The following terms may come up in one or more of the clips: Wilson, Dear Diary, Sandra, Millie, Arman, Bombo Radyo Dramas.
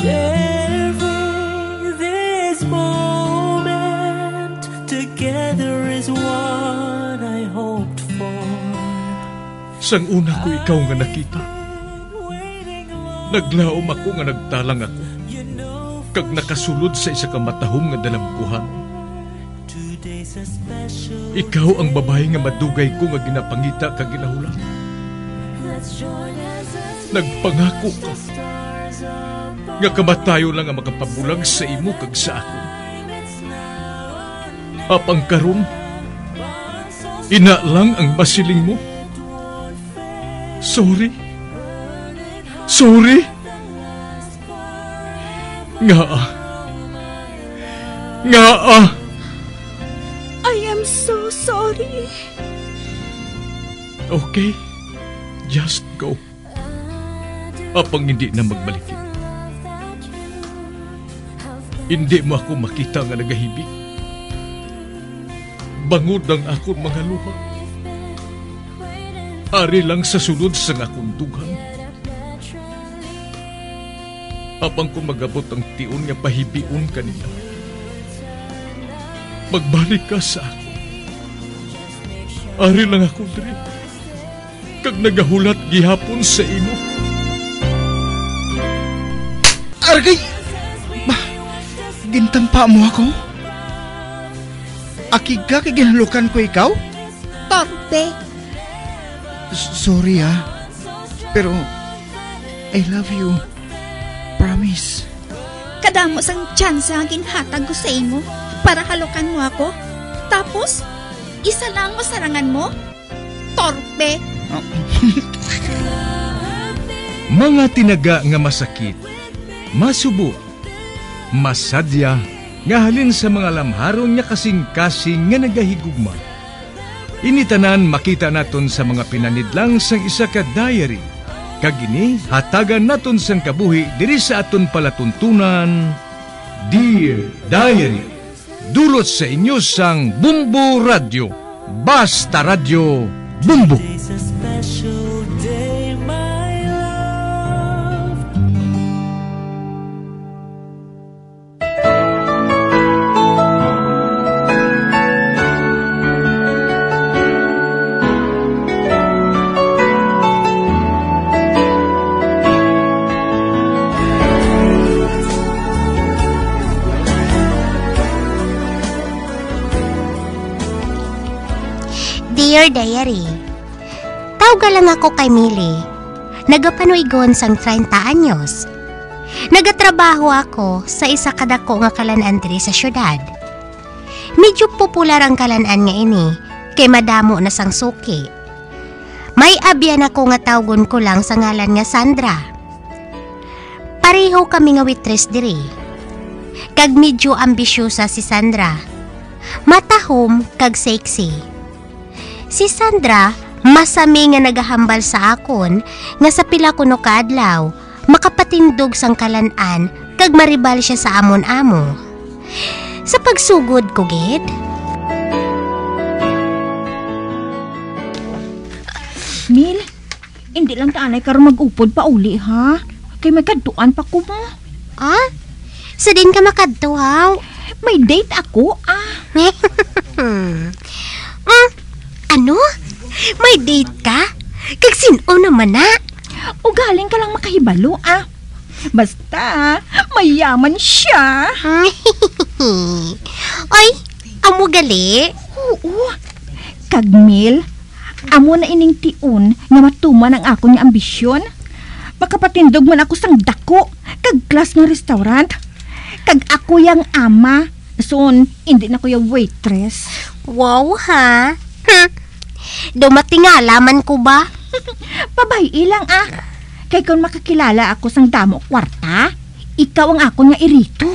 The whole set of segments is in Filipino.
Sharing this moment together is what I hoped for. Sang una ko ikaw nga nakita. Naglaom ako nga nagtalang ako. Kag nakasulod sa isa ka matahom nga dalamkuhan. Ikaw ang babae nga madugay ko nga ginapangita kag ginahulan. Nagpangako ka nga kamatayo lang ang makapabulag sa imo kag sa ako. Apang karon, ina lang ang basiling mo. Sorry. Nga. I am so sorry. Okay, just go. Apang hindi na magbalikin. Hindi mo ako makita nga nagahibig. Bangod ang akong mga luha. Ari lang sa sunod sa akong dughang. Apang kung magabot ang tion nga pahibiun kanila. Magbalik ka sa ako. Ari lang ako diri. Kag nagahulat gihapon sa imo. Argay! Gintampa mo ako? Akiga kiginalukan ko ikaw? Torpe. Sorry ah. Pero, I love you. Promise. Kadamos ang chance ang ginhatag ko sa imo para halukan mo ako. Tapos, isa lang mo sarangan mo? Torpe. Oh. Mga tinaga nga masakit, masubo, masadya nga halin sa mga lamharong niya kasing-kasing nga nagahigugma. Initanan makita naton sa mga pinanidlang sang isa ka diary. Kagini hatagan naton sang kabuhi diri sa aton palatuntunan. Dear Diary, dulot sa inyo sang Bombo Radyo. Basta Radyo, Bombo. Dear Diary, tawga lang ako kay Millie. Nagapanuigon sang 30 anyos. Nagatrabaho ako sa isa kadako nga kalan-an diri sa syudad. Medyo popular ang kalan-an nga ini kay madamo na sang suki. May abyan ako nga tawgon ko lang sa ngalan nga Sandra. Pareho kami nga waitress diri. Kag medyo ambisyosa si Sandra. Matahom kag sexy. Si Sandra, masami nga nagahambal sa akon nga sa pila kuno kaadlaw, makapatindog sang kalan-an kag maribal siya sa amon-amo. Sa pagsugod ko gid. Mil, hindi lang taanay karon magupod pa uli ha. Kay magkadtuan pa ko mo. Ah? Sa din ka makadto haw? May date ako ah. Ano? May date ka? Kagsino naman na? O galing ka lang makahibalo ah. Basta, mayaman siya. Oy, amo gali? Oo. Kagmil, amo na ining tion nga matuman ang akong ambisyon. Makapatindog man ako sang dako, kag class ng restaurant. Kag ako yang ama, soon hindi na ko yung waitress. Wow ha? Dumating nga, laman ko ba? Pabay lang ah. Kay kung makakilala ako sang damo kwarta, ikaw ang ako nga irito.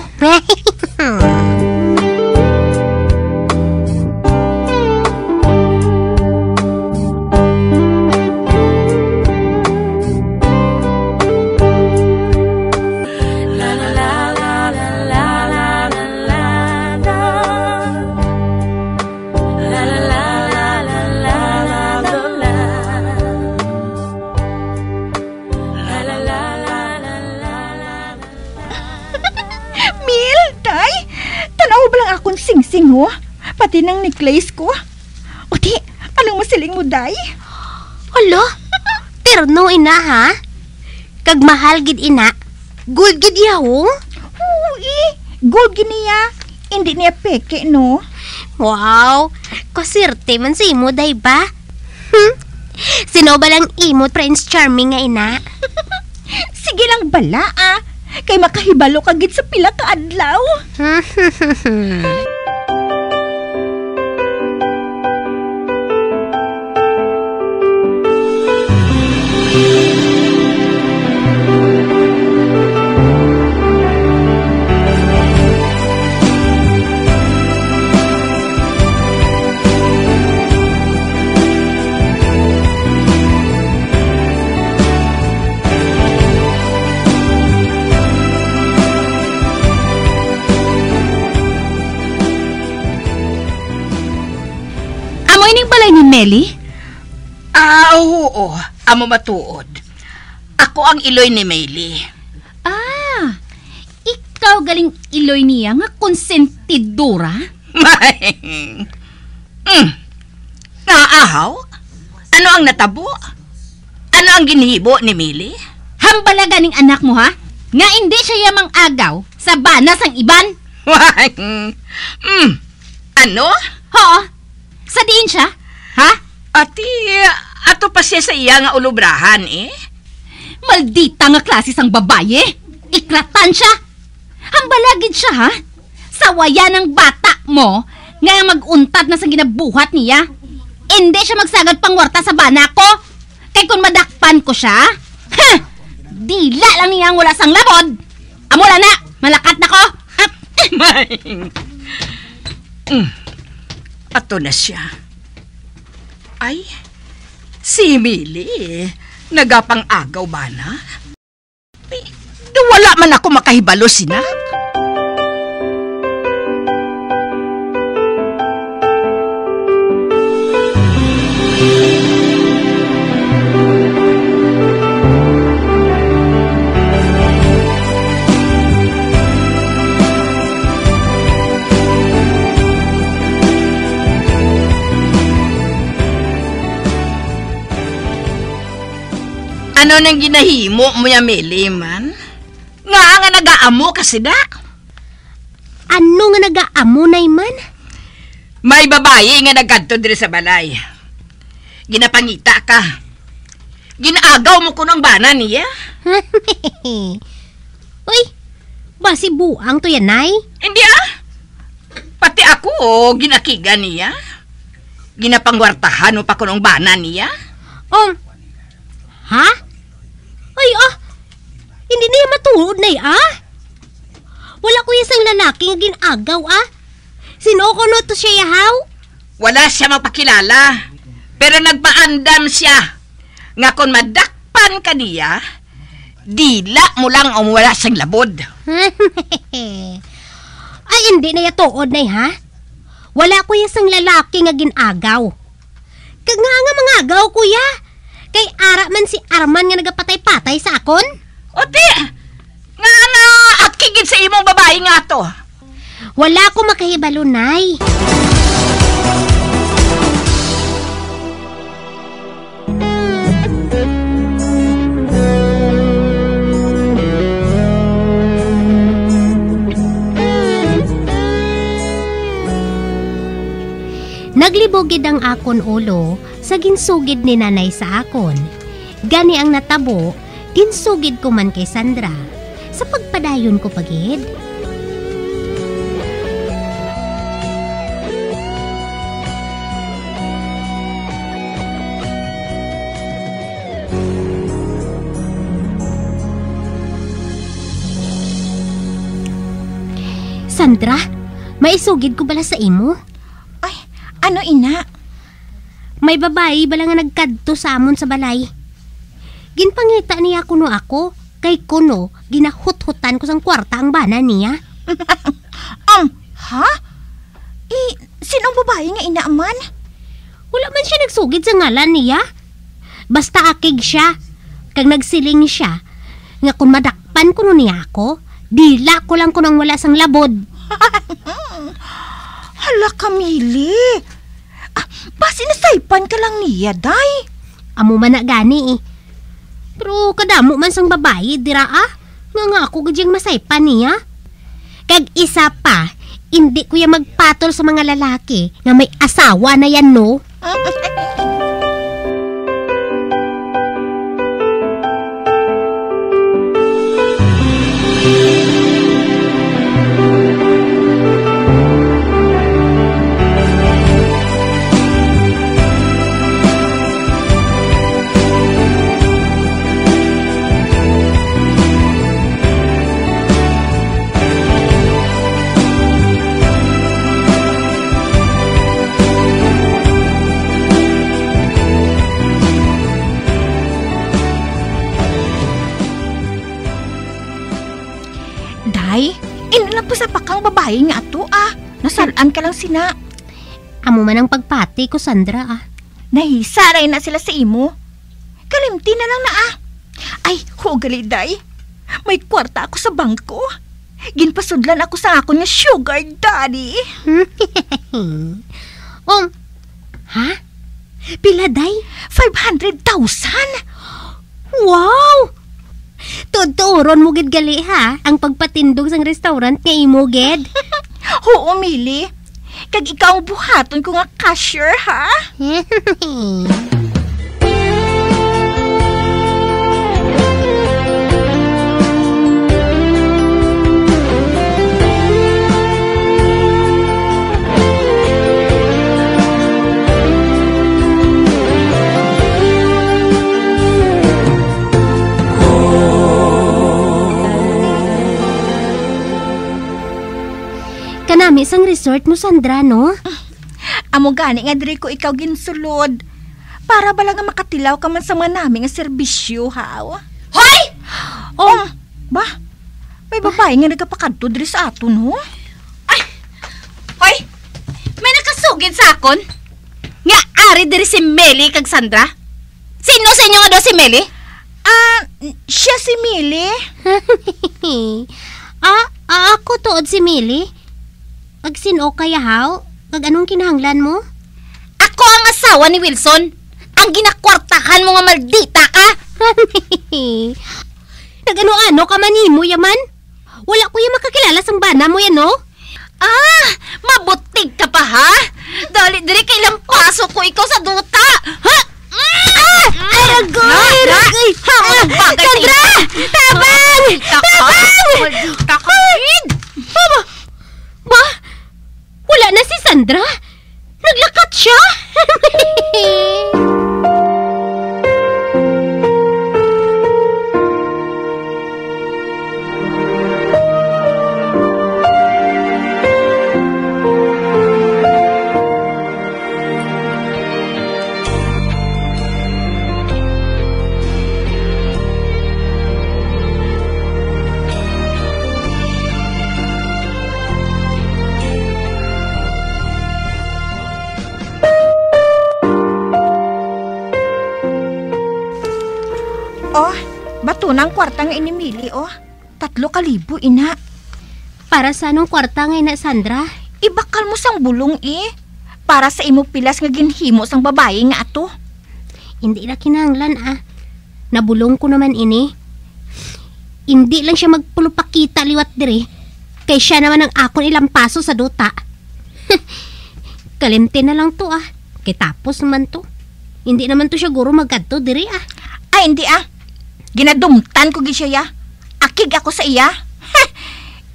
Ublang akong sing-sing ho, pati ng necklace ko. O di, anong masiling mo, day? Alo, terno ina ha? Kagmahal gid ina, gold gid iya ho? Ui, gold gid niya, hindi niya peke no? Wow, kasirte man si imo, day ba? Sino ba lang imo, Prince Charming nga ina? Sige lang bala ah, kay makahibalo ka gid sa pila ka adlaw. Millie? Ah, oo. Amo matuod. Ako ang iloy ni Millie. Ah, ikaw galing iloy niya nga konsentidora? Mahing. Naahaw? Ano ang natabo? Ano ang ginihibo ni Millie? Hambala ganing anak mo ha? Nga hindi siya yamang agaw sa banas ang iban? Mahing. Ano? Oo. Sa diin siya? Ha? Ati, ato pa siya sa iya nga ulubrahan, eh? Maldita nga klase sang babae, eh? Ikratan siya. Hambalagid siya, ha? Sawaya ng bata mo, nga maguntad na sa ginabuhat niya. Hindi siya magsagad pang warta sa bana ko. Kaya kung madakpan ko siya, ha! Dila lang niya wala sang labod. Amula na, malakat na ko. Ato na siya. Ay, si Millie, nagapang-agaw ba na? Ay, wala man ako makahibalo sina. Ano nang ginahimo mo ya, Millie, man? Nga nag-aamo kasi da. Ano nga nag-aamo na, man? May babae nga nagkadto diri sa balay. Ginapangita ka. Ginaagaw mo ko ng bana niya. Uy, basi buang to yan, nay? Hindi ah. Pati ako, ginakiga niya. Ginapangwartahan mo pa ko ng bana niya. Ha? Ay, hindi niya matuod na, Wala ko isang lalaki nga ginagaw, Sino ko no to siya, yahaw? Wala siya mapakilala. Pero nagpaandam siya. Nga kung madakpan ka niya, dila mo lang ang wala siyang labod. Ay, hindi na yatuod na, Wala ko isang lalaki nga ginagaw. Kag nga mga agaw, kuya. Kay ara man si Arman nga nagapatay-patay sa akon? Ote! Nga at kigid sa imong babae nga to. Wala ko makahibalo, nay. Naglibogid ang akon ulo sa ginsugid ni nanay sa akon. Gani ang natabo, ginsugid ko man kay Sandra. Sa pagpadayon ko pagid. Sandra, maisugid ko bala sa imo? Ay, ano ina? May babae bala nga nagkadto sa amon sa balay. Ginpangita niya kuno ako, kay kuno ginahut-hutan ko sang kwarta ang bana niya. Ha? Sinong babae nga inaaman? Wala man siya nagsugid sa ngalan niya. Basta akig siya. Kag nagsiling siya, nga kung madakpan kuno niya ako, dila ko lang kunang wala sang labod. Hala ka, Millie. Bas inasaypan ka lang niya, day. Amo man na gani eh. Pero kadamo man sang babae, dira ah. Nga nga ako gadyang masaypan niya. Kag isa pa, hindi ko ya magpatol sa mga lalaki nga may asawa na yan, no? Babae nga ato ah. Nasalaan ka lang sina. Amo man ang pagpati ko, Sandra ah. Nahisaray na sila sa imo. Kalimti na lang na ah. Ay, hugali day. May kwarta ako sa bangko. Ginpasudlan ako sa ako nga sugar daddy. Ha? Pila day? 500,000? Wow! Tuturon mo gid gali ha ang pagpatindog sang restaurant nga imo gid. Oo, Millie. Kag ikaw buhaton ko nga cashier ha. Kanami sang resort mo, Sandra, no? Amo gani nga diri ko ikaw ginsulod. Para bala nga makatilaw ka man sa mga namin nga serbisyo, ha? Hoy! Ba? May babae nga nagkapakadto diri sa aton, no? Ay! Hoy! May nakasugid sa akon? Nga ari diri si Millie kag Sandra? Sino sa inyo nga daw si Millie? Siya si Millie. Ako tood si Millie. Ag sino kaya haw? Ag anong kinahanglan mo? Ako ang asawa ni Wilson. Ang ginakwartahan mo nga maldita ka. Nagano-ano ka manimo yaman? Wala ko yung makakilala sang bana mo yan, no? Mabutig ka pa ha? Dali diri kailang pasok ko ikaw sa duta. Ha? Aragoy! Sandra! Tabang! Tabang! Ba? Wala na si Sandra? Naglakat siya? Tunang kwarta nga ini Millie, oh. 3,000, ina. Para sa anong kwarta nga ina, Sandra? Ibakal mo sang bulong, eh. Para sa imo pilas nga ginhimo sang babae nga ato. Hindi na kinanglan, ah. Nabulong ko naman ini. Hindi lang siya magpulupakita liwat diri. Kay siya naman ang akon ilang paso sa duta. Kalimte na lang to, ah. Kay tapos naman to. Hindi naman to siya guro magkadto diri, ah. Ay, hindi, ah. Ginadumtan ko siya ya. Akig ako sa iya.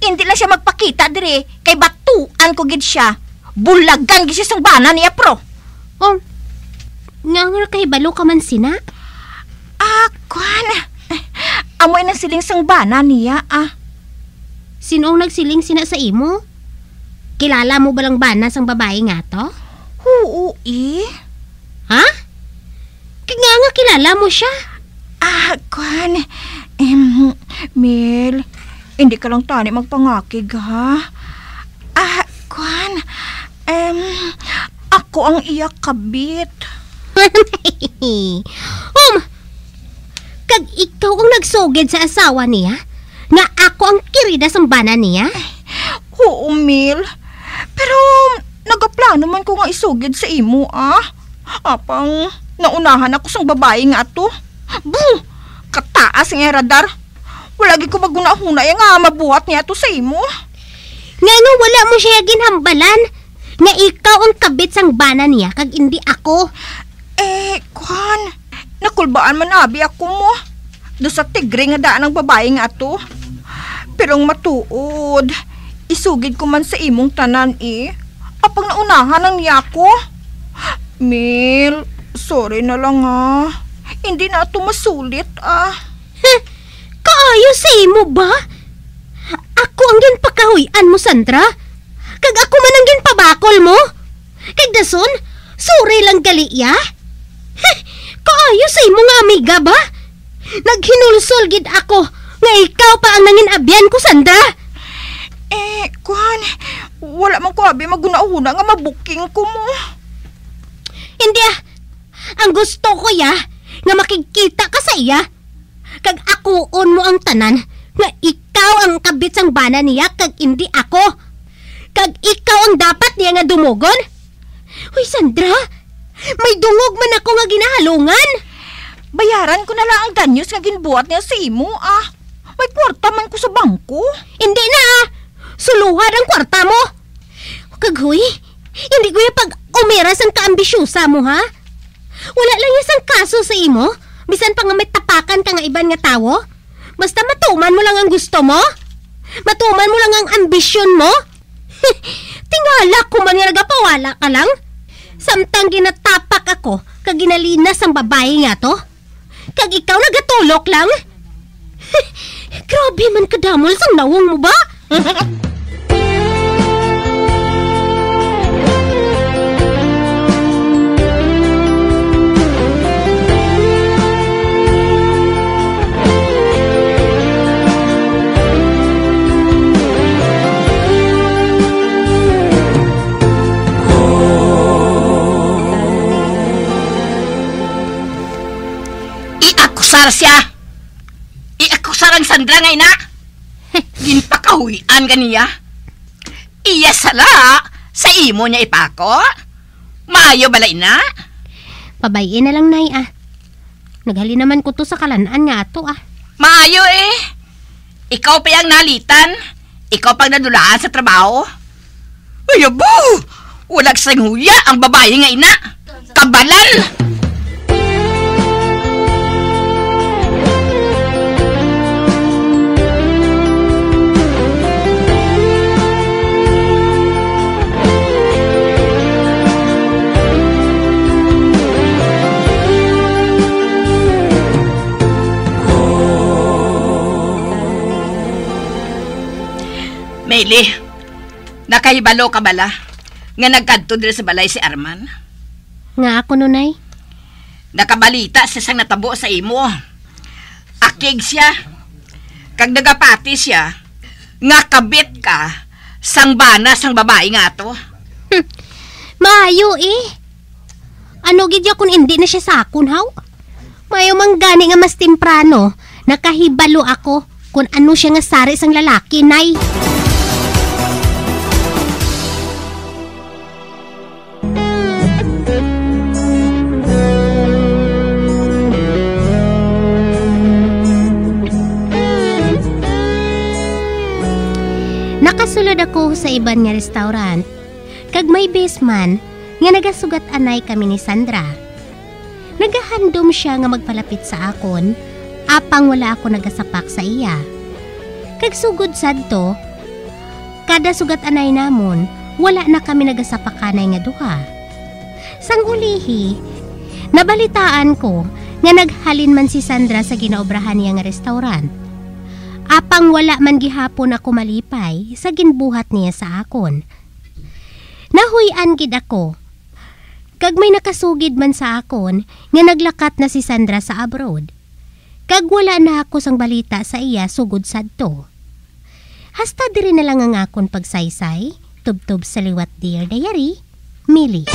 Hindi lang siya magpakita dire kay batuan ko gid siya. Bulagan gid siya sang bana niya pro. Nga kay balo ka man sina. Kuan. Amoy na siling sang bana niya ah. Sinong nagsiling sina sa imo? Kilala mo ba lang bana sang babae nga to? Oo eh. Ha? Kaya nga kilala mo siya. Kuan, Mel, hindi ka lang tani magpangakig, ha? Kuan, ako ang iyak kabit. Kag ikaw ang nagsugid sa asawa niya? Nga ako ang kirida sa bana niya? Oo, Mel. Pero nagaplano man ko nga isugid sa imo, ah. Apang naunahan ako sang babae nga ato. Buh! Kataas nga radar. Walagi ko magunahuna yung nga mabuhat niya ato sa imo. Nga no, wala mo siya ginhambalan. Nga ikaw ang kabit sang bana niya kag hindi ako. Eh, kuhan. Nakulbaan man abi ako mo. Do sa tigre nga daan ang babae nga ato. Pero matuod, isugid ko man sa imong tanan eh. Apang naunahan ang yako. Mil, sorry na lang ah. Hindi na ito masulit ah. Heh, kaayo sa imo ba? Ako ang ginpakahuyan mo, Sandra? Kag ako man ang ginpabakol mo? Kag dason, sorry lang galiya? Heh, kaayo sa imo nga amiga ba? Naghinulsol gid ako nga ikaw pa ang nanginabyan ko, Sandra. Eh, kuhan, wala man ko abi magunauna nga mabuking ko mo. Hindi ah. Ang gusto ko ya nga makikita ka sa iya kag akuon mo ang tanan nga ikaw ang kabit sang bana niya kag hindi ako. Kag ikaw ang dapat niya nga dumugon. Uy, Sandra, may dungog man ako nga ginahalungan. Bayaran ko na lang ang danyos nga ginbuhat niya sa imo ah. May kwarta man ko sa bangko. Hindi na ah. Suluhan ang kwarta mo. Kag huy, hindi ko yung pag-umiras ang kaambisyosa mo ha. Wala lang isang kaso sa imo. Bisan pa nga may tapakan ka nga iban nga tawo. Basta matuman mo lang ang gusto mo. Matuman mo lang ang ambisyon mo. Tingala ko man nga nagapawala ka lang. Samtang ginatapak ako kag ginalinas ang babae nga to. Kag ikaw nagatulok lang. Grabe man kadamol sang nawong mo ba? Iakusar siya. Sarang Sandra nga ina. Ginpakahuyan ganiya. Iya sala sa imo niya ipako. Maayo bala ina. Pabayin na lang nay ah. Naghali naman ko to sa kalanaan nga ato ah. Maayo eh. Ikaw pa yang nalitan. Ikaw pang nadulaan sa trabaho. Ayabo. Walag sang huya ang babae nga ina. Kabalal. Millie, nakahibalo ka bala nga nagkadto diri sa balay si Arman? Nga ako nunay. Nakabalita sa sang natabo sa imo. Akig siya. Kag nagapati siya. Nga kabit ka sang bana sang babae nga to. Maayo eh. Ano gidya kun hindi na siya sakon haw? Maayo mang gani nga mas temprano nakahibalo ako kun ano siya nga sari sang lalaki nay. Nakasulod ako sa iban nga restaurant kag may basement nga nagasugat anay kami ni Sandra. Nagahandom siya nga magpalapit sa akon apang wala ako nagasapak sa iya. Kag sugod sadto kada sugat anay namon wala na kami nagasapakanay nga duha. Sang ulihi nabalitaan ko nga naghalin man si Sandra sa ginaobrahan niya nga restaurant. Apang wala man gihapon ako malipay sa ginbuhat niya sa akon. Nahuyan gid ako. Kag may nakasugid man sa akon nga naglakat na si Sandra sa abroad. Kag wala na ako sang balita sa iya sugod sadto. Hasta diri na lang ang akon pagsaysay, tubtob sa liwat Dear Diary, Millie.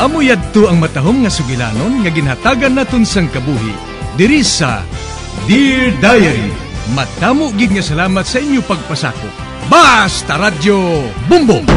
Amoy adto ang matahom nga sugilanon nga ginhatagan naton sang kabuhi diri sa Dear Diary Madamo gid nga salamat sa inyong pagpasakop. Basta Radyo Bumbong!